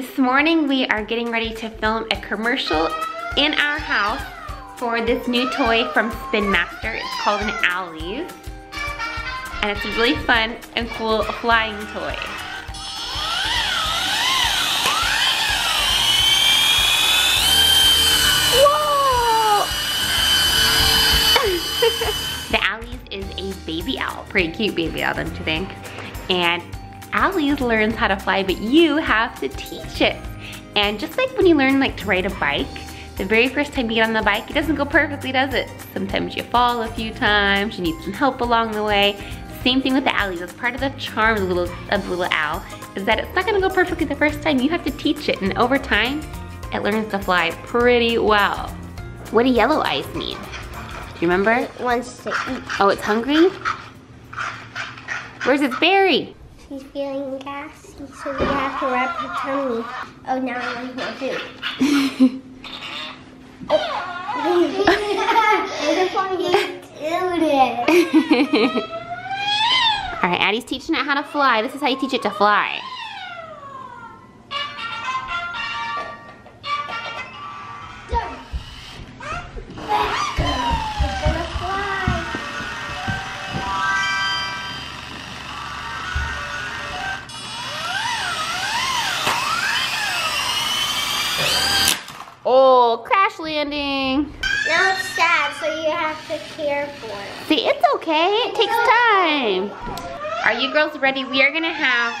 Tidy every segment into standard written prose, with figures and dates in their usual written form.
This morning we are getting ready to film a commercial in our house for this new toy from Spin Master. It's called an Owleez, and it's a really fun and cool flying toy. The Owleez is a baby owl, pretty cute baby owl, don't you think? And Owleez learns how to fly, but you have to teach it. And just like when you learn to ride a bike, the very first time you get on the bike, it doesn't go perfectly, does it? Sometimes you fall a few times, you need some help along the way. Same thing with the Owleez. That's part of the charm of the little owl, is that it's not gonna go perfectly the first time. You have to teach it, and over time, it learns to fly pretty well. What do yellow eyes mean? Do you remember? It wants to eat. Oh, it's hungry? Where's its berry? She's feeling gassy, so we have to wrap her tummy. Oh, now I want more food. All right, Addie's teaching it how to fly. This is how you teach it to fly. Oh, crash landing. Now it's sad, so you have to care for it. See, it's okay. It takes time. Are you girls ready? We are going to have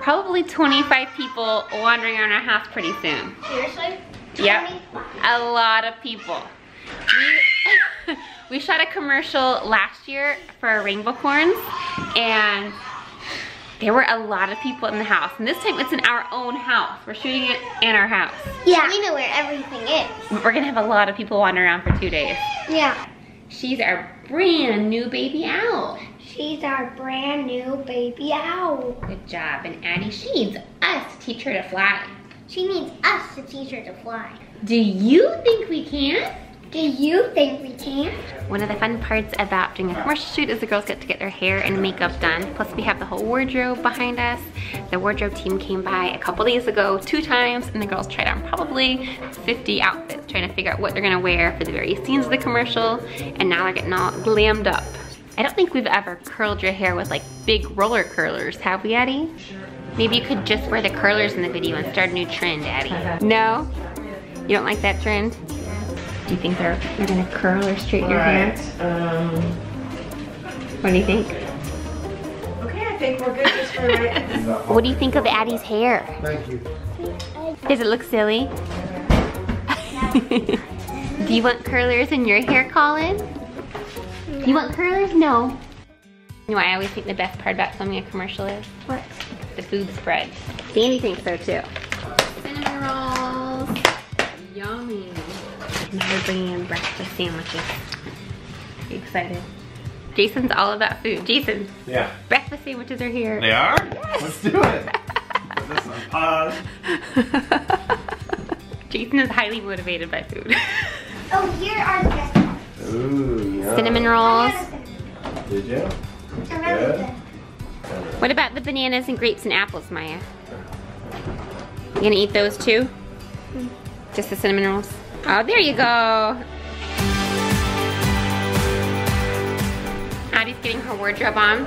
probably 25 people wandering around our house pretty soon. Seriously? Yep. 25. A lot of people. We shot a commercial last year for Rainbocorns, and there were a lot of people in the house, and this time it's in our own house. We're shooting it in our house. Yeah, we know where everything is. We're gonna have a lot of people wandering around for 2 days. Yeah. She's our brand new baby owl. She's our brand new baby owl. Good job, and Addie, she needs us to teach her to fly. She needs us to teach her to fly. Do you think we can? Do you think we can? One of the fun parts about doing a commercial shoot is the girls get to get their hair and makeup done. Plus we have the whole wardrobe behind us. The wardrobe team came by a couple days ago 2 times, and the girls tried on probably 50 outfits trying to figure out what they're gonna wear for the various scenes of the commercial, and now they're getting all glammed up. I don't think we've ever curled your hair with big roller curlers, have we, Addie? Maybe you could just wear the curlers in the video and start a new trend, Addie. No? You don't like that trend? Do you think you're going to curl or straighten your hair? What do you think? Okay, I think we're good just for right now. What do you think of Addie's hair? Thank you. Does it look silly? Do you want curlers in your hair, Colin? No. You want curlers? No. You know what I always think the best part about filming a commercial is? What? The food spread. Sandy thinks so too. Cinnamon rolls. Yummy. Now we're bringing in breakfast sandwiches. Are you excited? Jason's all about food. Jason. Yeah. Breakfast sandwiches are here. They are? Yes. Let's do it. Is this on pause? Jason is highly motivated by food. Oh, here are the best ones. Ooh, yum. Cinnamon rolls. Did you? Good. What about the bananas and grapes and apples, Maya? You gonna eat those too? Mm. Just the cinnamon rolls? Oh, there you go. Addie's getting her wardrobe on.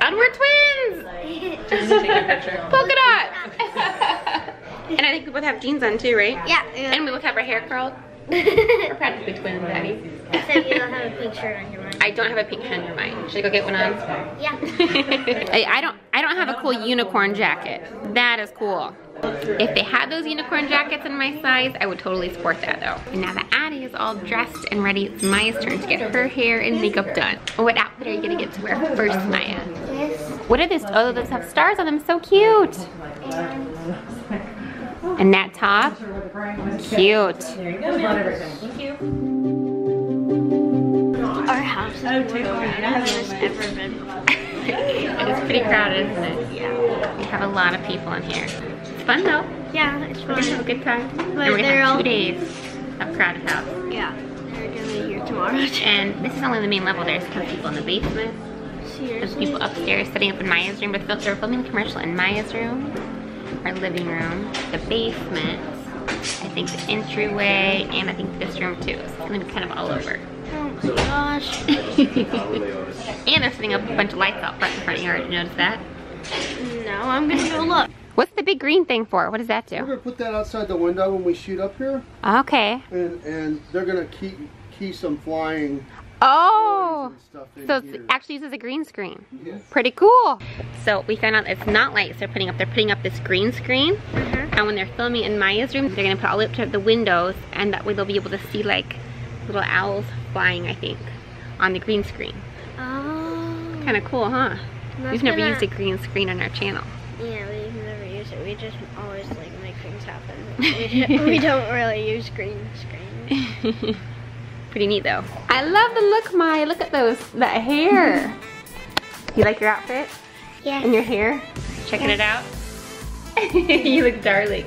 And we're twins! Just take a picture. Polka dot! And I think we both have jeans on too, right? Yeah. And we both have our hair curled. We're practically twins, Addie. Except you don't have a pink shirt on your mind. I don't have a pink shirt on your mind. Should I go get one on? Yeah. I don't have a cool unicorn jacket. That is cool. If they had those unicorn jackets in my size, I would totally sport that though. And now that Addie is all dressed and ready, it's Maya's turn to get her hair and makeup done. What outfit are you gonna get to wear first, Maya? What are these? Oh, those have stars on them, so cute. And that top, cute. There you go, thank you. Our house is ever been before. It's pretty crowded, isn't it? Yeah. We have a lot of people in here. It's fun though. Yeah, it's fun. We're gonna have a good time. But we're gonna have 2 days of crowded house. Yeah, they're gonna be here tomorrow. And this is only the main level. There's some people in the basement. Seriously? There's people upstairs setting up in Maya's room, but they're filming the commercial in Maya's room. our living room, the basement, I think the entryway, and I think this room too. It's gonna be kind of all over. Oh my gosh. And I'm setting up a bunch of lights out front in the front yard. You notice that? No, I'm gonna go look. What's the big green thing for? What does that do? We're gonna put that outside the window when we shoot up here. Okay. And they're gonna key some flying. Oh, so it actually uses a green screen. Yes. Pretty cool. So we found out it's not lights they're putting up. They're putting up this green screen. And when they're filming in Maya's room, they're gonna put all up to the windows, and that way they'll be able to see like little owls flying, I think, on the green screen. Oh. Kind of cool, huh? We've never used a green screen on our channel. Yeah, we've never used it. We just always like make things happen. We don't really use green screens. Pretty neat though. I love the look, Maya. Look at those, that hair. You like your outfit? Yeah. And your hair? Checking it out? You look darling.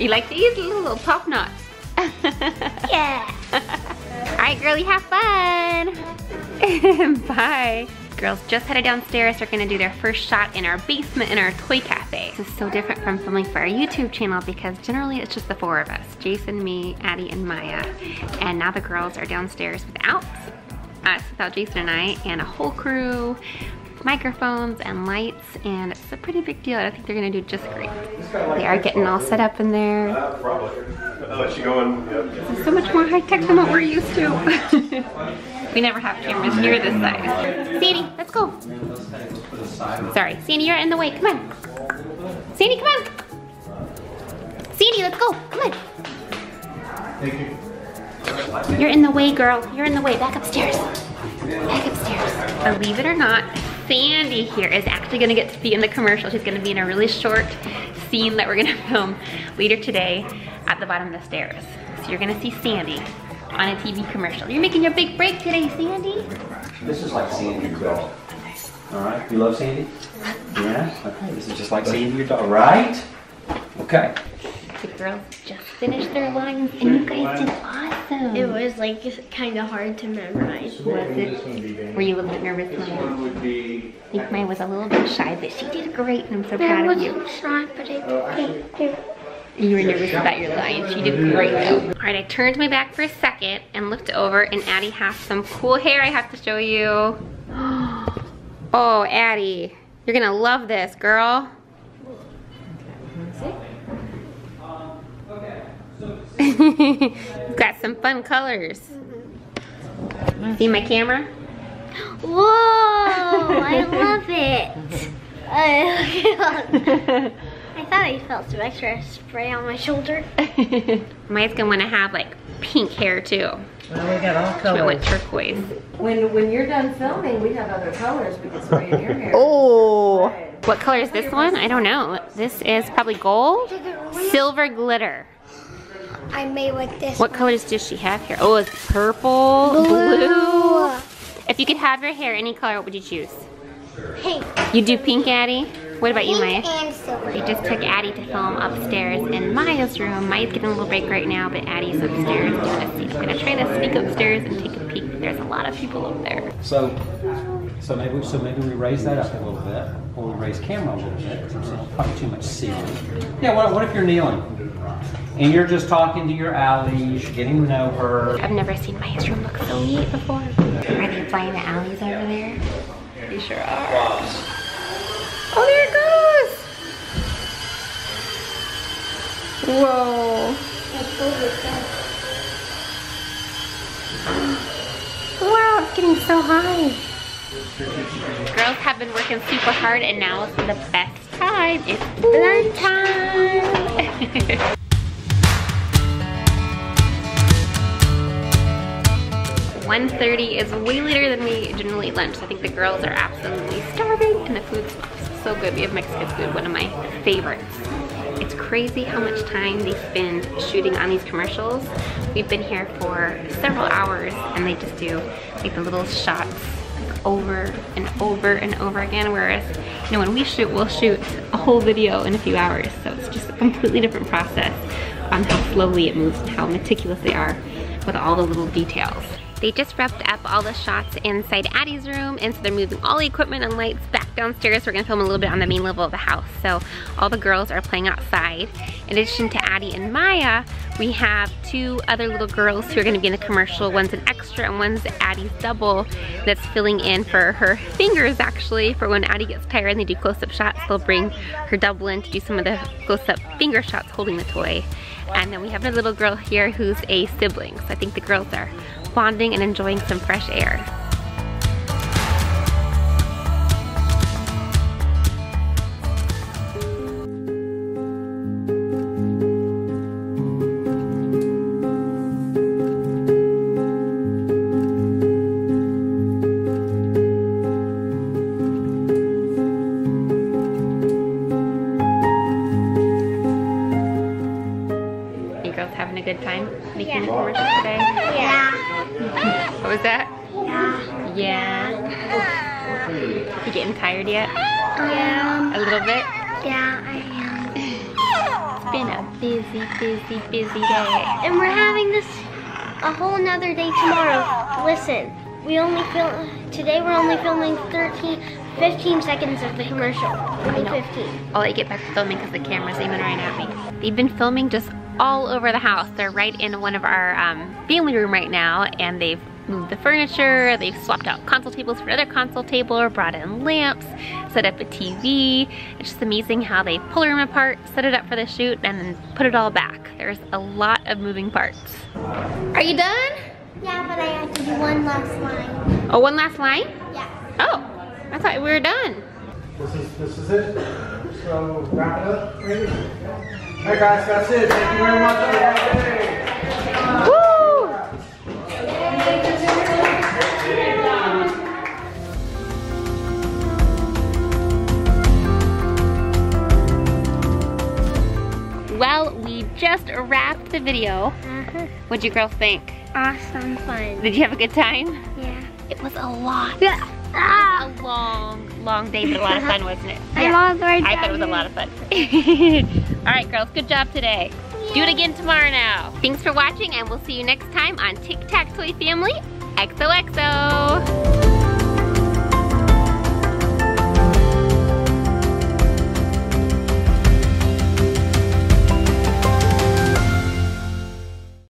You like these little top knots? Yeah. All right, girlie, have fun. Bye. Girls just headed downstairs. They're gonna do their first shot in our basement in our toy cafe. This is so different from filming for our YouTube channel because generally it's just the four of us, Jason, me, Addie, and Maya. And now the girls are downstairs without us, without Jason and I, and a whole crew, microphones and lights, and it's a pretty big deal. I think they're gonna do just great. They are getting all set up in there. It's so much more high tech than what we're used to. We never have cameras near this size. Sandy, let's go. Sorry, Sandy, you're in the way. Come on. Sandy, come on. Sandy, let's go. Come on. You're in the way, girl. You're in the way. Back upstairs. Back upstairs. Believe it or not, Sandy here is actually gonna get to be in the commercial. She's gonna be in a really short scene that we're gonna film later today at the bottom of the stairs. So you're gonna see Sandy on a TV commercial. You're making your big break today, Sandy. This is like Sandy, your dog. All right, you love Sandy? Yeah, okay, this is just like Sandy, your dog, right? Okay. The girls just finished their lines and you guys did awesome. It was like kind of hard to memorize. Was it? Were you a little bit nervous, Maya? I think Maya was a little bit shy, but she did great and I'm so proud of you. I wasn't shy, but I did great. You were nervous about your lines. You did great though. All right, I turned my back for a second and looked over and Addie has some cool hair I have to show you. Oh, Addie, you're gonna love this, girl. You've got some fun colors. See my camera? Whoa, I love it. I thought I felt some extra spray on my shoulder. Maya's gonna wanna have like pink hair too. Well, we got all colors. She went turquoise. When you're done filming, we have other colors we can spray in your hair. Oh. Right. What color is this one? I don't know. This is probably gold, silver glitter. I made like this. What colors does she have here? Oh, it's purple, blue. If you could have your hair any color, what would you choose? Pink. You do pink, Addie? What about you, Maya? Pink and silver. It just took Addie to film upstairs in Maya's room. Maya's getting a little break right now, but Addie's upstairs doing a sneak. I'm gonna try to sneak upstairs and take a peek. There's a lot of people up there. So maybe we raise that up a little bit, or we raise camera a little bit, because I'm probably too much ceiling. Yeah, what if you're kneeling? And you're just talking to your Owleez, you're getting to know her. I've never seen Maya's room look so neat before. Are they flying the Owleez over there? They sure are. Oh, there it goes! Whoa. Wow, it's getting so high. Girls have been working super hard and now it's the best time. It's lunch time! $1:30 is way later than we generally eat lunch. So I think the girls are absolutely starving and the food's so good. We have Mexican food, one of my favorites. It's crazy how much time they spend shooting on these commercials. We've been here for several hours and they just do like the little shots over and over and over again, whereas you know when we shoot, we'll shoot a whole video in a few hours. So it's just a completely different process on how slowly it moves and how meticulous they are with all the little details. They just wrapped up all the shots inside Addie's room, and so they're moving all the equipment and lights back downstairs. We're gonna film a little bit on the main level of the house. So all the girls are playing outside. In addition to Addie and Maya, we have two other little girls who are gonna be in the commercial. One's an extra and one's Addie's double that's filling in for her fingers, actually, for when Addie gets tired and they do close-up shots. They'll bring her double in to do some of the close-up finger shots holding the toy. And then we have a little girl here who's a sibling. So I think the girls are bonding and enjoying some fresh air. Yet? Yeah. A little bit? Yeah, I am. It's been a busy day. And we're having this a whole nother day tomorrow. Listen, today we're only filming 15 seconds of the commercial. Only 15. I'll let you get back to filming because the camera's aiming right at me. They've been filming just all over the house. They're right in one of our family room right now, and they've moved the furniture, they've swapped out console tables for another console table, or brought in lamps, set up a TV. It's just amazing how they pull a room apart, set it up for the shoot, and then put it all back. There's a lot of moving parts. Are you done? Yeah, but I have to do one last line. Oh, one last line? Yeah. Oh, I thought we were done. This is it. So wrap it up. Alright guys, that's it. Thank you very much. Woo! Well, we just wrapped the video. What'd you girls think? Awesome fun. Did you have a good time? Yeah. It was a lot. Yeah. Ah. It was a long day, but a lot of fun, wasn't it? Yeah. I thought it was a lot of fun. All right, girls, good job today. Yeah. Do it again tomorrow now. Thanks for watching, and we'll see you next time on Tic Tac Toy Family. XOXO.